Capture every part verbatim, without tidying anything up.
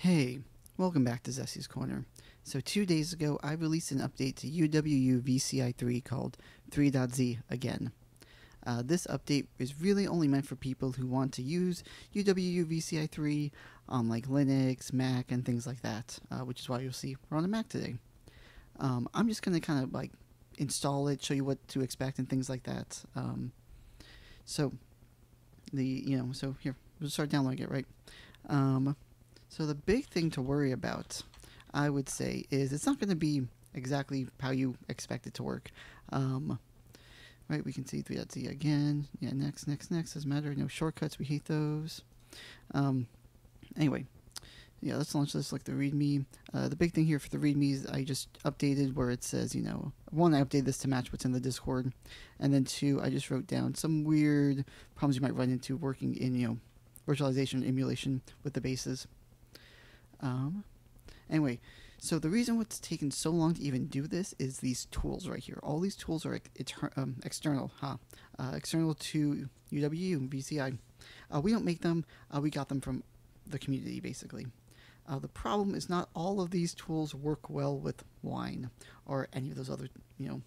Hey, welcome back to Zesty's Corner. So two days ago, I released an update to U W U V C I three called three dot Z again. Uh, this update is really only meant for people who want to use U W U V C I three on like Linux, Mac, and things like that, uh, which is why you'll see we're on a Mac today. Um, I'm just going to kind of like install it, show you what to expect and things like that. Um, so the, you know, so here, we'll start downloading it, right? Um, So the big thing to worry about, I would say, is it's not going to be exactly how you expect it to work. Um, right, we can see three dot Z again. Yeah, next, next, next. Doesn't matter. No shortcuts. We hate those. Um, anyway, yeah, let's launch this like the README. Uh, the big thing here for the README is I just updated where it says, you know, one, I updated this to match what's in the Discord. And then two, I just wrote down some weird problems you might run into working in, you know, virtualization emulation with the bases. Um, anyway, so the reason what's taken so long to even do this is these tools right here. All these tools are um, external, huh? Uh, external to U W U V C I. Uh, we don't make them. Uh, we got them from the community, basically. Uh, the problem is not all of these tools work well with Wine or any of those other, you know,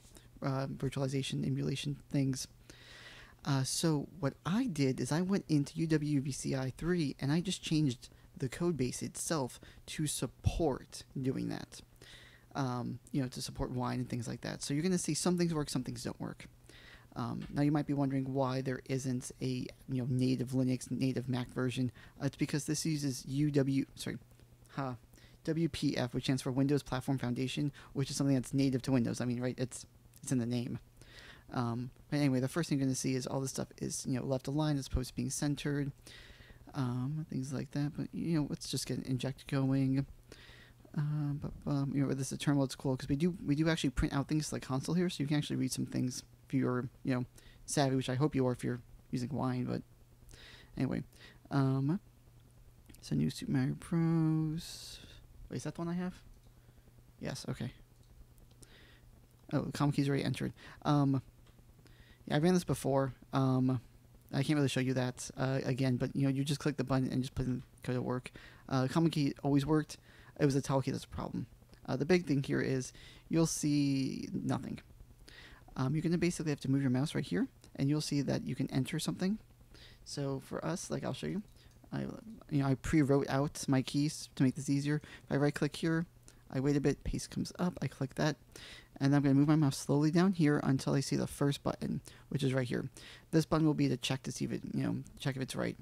uh, virtualization emulation things. Uh, so what I did is I went into U W U V C I three and I just changed the code base itself to support doing that, um, you know, to support Wine and things like that. So you're going to see some things work, some things don't work. Um, now you might be wondering why there isn't a, you know, native Linux, native Mac version. Uh, it's because this uses UW, sorry, huh, W P F, which stands for Windows Platform Foundation, which is something that's native to Windows. I mean, right? It's it's in the name. Um, but anyway, the first thing you're going to see is all this stuff is, you know, left aligned as opposed to being centered. Um, things like that, but you know, let's just get inject going. Um, but um, you know, this is a terminal. It's cool because we do we do actually print out things to the console here, so you can actually read some things if you're you know savvy, which I hope you are if you're using Wine. But anyway, um, so new Super Mario Bros. Wait, is that the one I have? Yes. Okay. Oh, the common keys already entered. Um, yeah, I ran this before. Um. I can't really show you that uh, again, but you know, you just click the button and just put in code to work. Uh, common key always worked. It was a tile key that's a problem. Uh, the big thing here is you'll see nothing. Um, you're going to basically have to move your mouse right here, and you'll see that you can enter something. So for us, like I'll show you, I you know I pre-wrote out my keys to make this easier. If I right-click here, I wait a bit, paste comes up, I click that. And I'm going to move my mouse slowly down here until I see the first button, which is right here. This button will be to check to see if it, you know, check if it's right.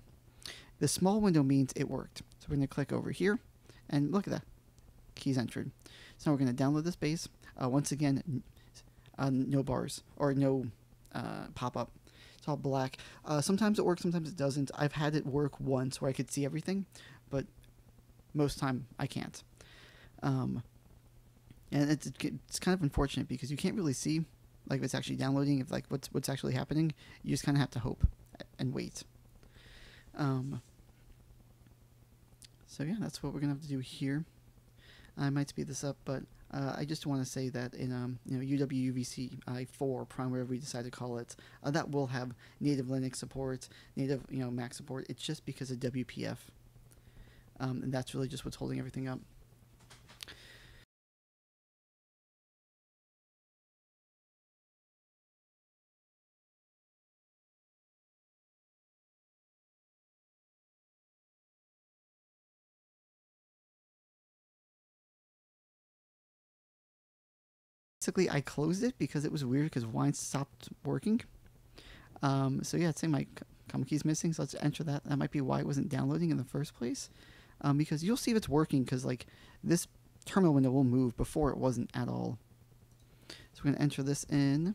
The small window means it worked. So we're going to click over here, and look at that, keys entered. So now we're going to download this base. Uh, once again, uh, no bars or no uh, pop-up. It's all black. Uh, sometimes it works, sometimes it doesn't. I've had it work once where I could see everything, but most time I can't. Um, And it's it's kind of unfortunate because you can't really see like if it's actually downloading, if like what's what's actually happening. You just kind of have to hope and wait. Um, so yeah, that's what we're gonna have to do here. I might speed this up, but uh, I just want to say that in um you know U W U V C I four Prime, whatever we decide to call it, uh, that will have native Linux support, native you know Mac support. It's just because of W P F, um, and that's really just what's holding everything up. Basically, I closed it because it was weird because Wine stopped working. Um, so yeah, it's saying my common key is missing, so let's enter that. That might be why it wasn't downloading in the first place, um, because you'll see if it's working because like this terminal window will move. Before it wasn't at all. So we're gonna enter this in.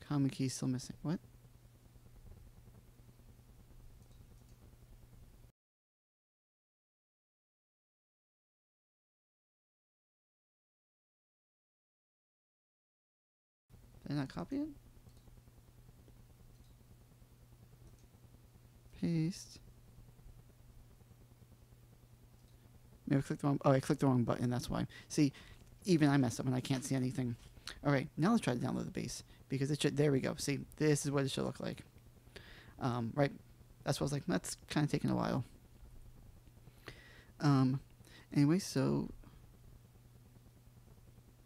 Common key still missing. What? Did I not copy it? Paste. Maybe I clicked the wrong, oh, I clicked the wrong button, that's why. See, even I messed up and I can't see anything. All right, now let's try to download the base because it should, there we go. See, this is what it should look like. um, right? That's what I was like, that's kind of taking a while. Um, anyway, so,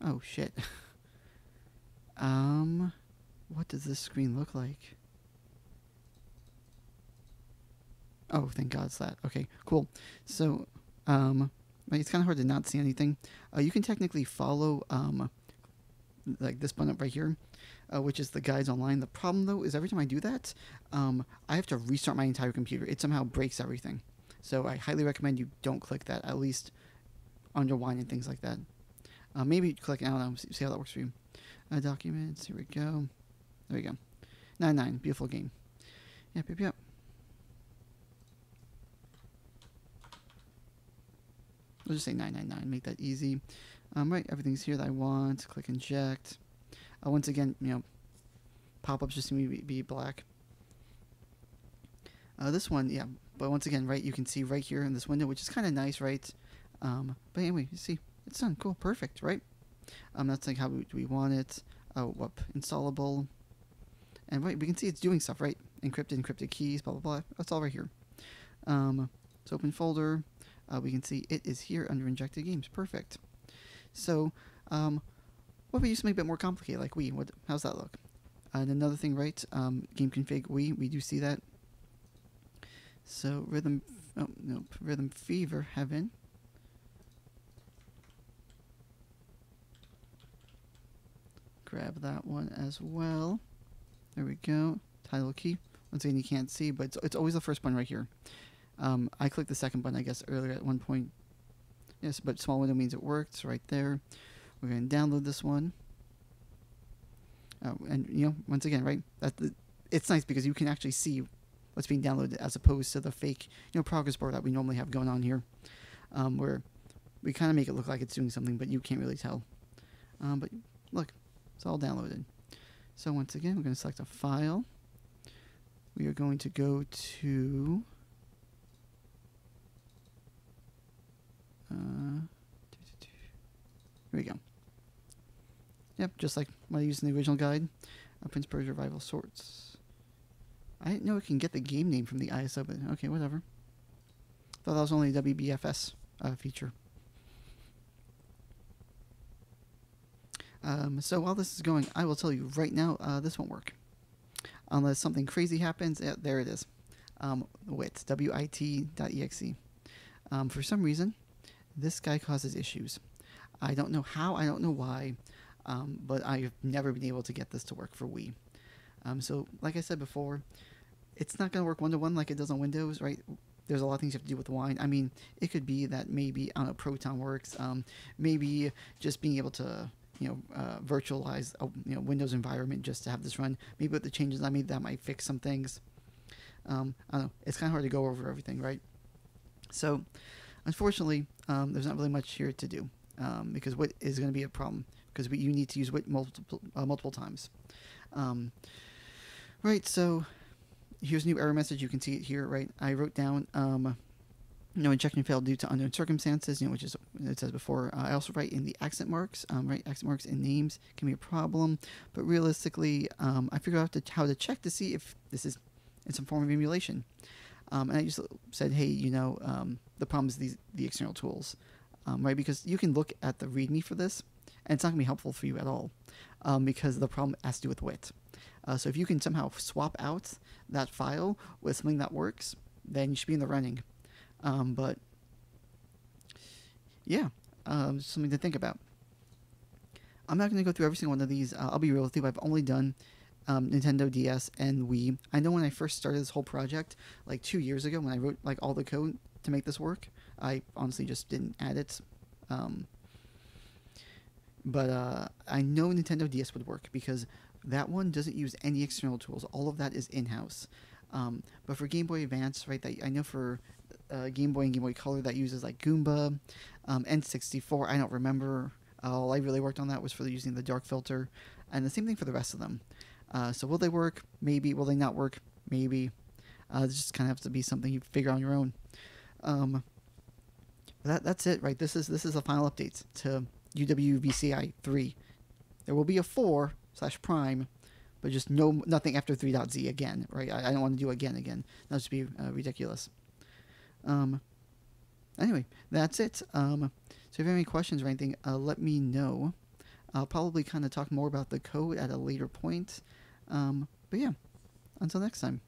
oh shit. um, what does this screen look like? Oh, thank God it's that. Okay, cool. So, um, it's kind of hard to not see anything. Uh, you can technically follow, um, like this button up right here, uh, which is the guides online. The problem though is every time I do that, um, I have to restart my entire computer. It somehow breaks everything. So I highly recommend you don't click that, at least under Wine and things like that. Uh, maybe click, I don't know, see how that works for you. Uh, documents, here we go. There we go. nine nine, beautiful game. Yep, yep, yep. We'll just say nine nine nine, make that easy. Um, right, everything's here that I want. Click inject. Uh, once again, you know, pop-ups just seem to be black. Uh, this one, yeah, but once again, right, you can see right here in this window, which is kind of nice, right? Um, but anyway, you see, it's done. Cool, perfect, right? Um, that's like how we, do we want it. Oh, whoop, installable. And right, we can see it's doing stuff, right? Encrypted, encrypted keys, blah, blah, blah. That's all right here. Um, it's open folder. Uh, we can see it is here under injected games. Perfect. So, um, what if we use something a bit more complicated, like Wii? What, how's that look? And another thing, right? Um, game config Wii, we do see that. So, Rhythm, oh, nope, Rhythm Fever Heaven. Grab that one as well. There we go. Title key. Once again, you can't see, but it's, it's always the first one right here. Um, I clicked the second button, I guess, earlier at one point. Yes, but small window means it works right there. We're going to download this one. Oh, and, you know, once again, right? That the, it's nice because you can actually see what's being downloaded as opposed to the fake, you know, progress bar that we normally have going on here, um, where we kind of make it look like it's doing something, but you can't really tell. Um, but look, it's all downloaded. So once again, we're going to select a file. We are going to go to... Uh, here we go. Yep, just like what I used in the original guide. Uh, Prince Persia Revival Sorts. I didn't know it can get the game name from the I S O, but okay, whatever. Thought that was only a W B F S uh, feature. Um, so while this is going, I will tell you right now, uh, this won't work. Unless something crazy happens. Yeah, there it is. Um, W I T, W I T dot E X E. Um, for some reason, this guy causes issues. I don't know how, I don't know why, um, but I've never been able to get this to work for Wii. Um, so, like I said before, it's not going to work one-to-one like it does on Windows, right? There's a lot of things you have to do with Wine. I mean, it could be that maybe, I don't know, Proton works. Um, maybe just being able to, you know, uh, virtualize a you know, Windows environment just to have this run. Maybe with the changes I made, that might fix some things. Um, I don't know. It's kind of hard to go over everything, right? So, unfortunately, um, there's not really much here to do um, because W I T is going to be a problem because you need to use W I T multiple uh, multiple times. Um, right, so here's a new error message. You can see it here, right? I wrote down um, no injection failed due to unknown circumstances, you know, which is it says before. Uh, I also write in the accent marks, um, right? Accent marks in names can be a problem, but realistically, um, I figured out to, how to check to see if this is in some form of emulation. Um, and I just said, hey, you know, um, the problem is these, the external tools, um, right? Because you can look at the README for this, and it's not going to be helpful for you at all um, because the problem has to do with W I T. Uh, so if you can somehow swap out that file with something that works, then you should be in the running. Um, but, yeah, um, something to think about. I'm not going to go through every single one of these. Uh, I'll be real with you. I've only done... Um, Nintendo D S and Wii. I know when I first started this whole project, like two years ago, when I wrote like all the code to make this work, I honestly just didn't add it. Um, but uh, I know Nintendo D S would work because that one doesn't use any external tools. All of that is in-house. Um, but for Game Boy Advance, right? That I know for uh, Game Boy and Game Boy Color that uses like Goomba, um, N sixty-four. I don't remember. All I really worked on that was for using the dark filter, and the same thing for the rest of them. Uh, so will they work? Maybe. Will they not work? Maybe. Uh, it just kind of has to be something you figure out on your own. Um, that that's it, right? This is this is the final updates to U W V C I three. There will be a four slash prime, but just no nothing after three dot Z again, right? I, I don't want to do again again. That would just be uh, ridiculous. Um, anyway, that's it. Um, so if you have any questions or anything, uh, let me know. I'll probably kind of talk more about the code at a later point. Um, but yeah, until next time.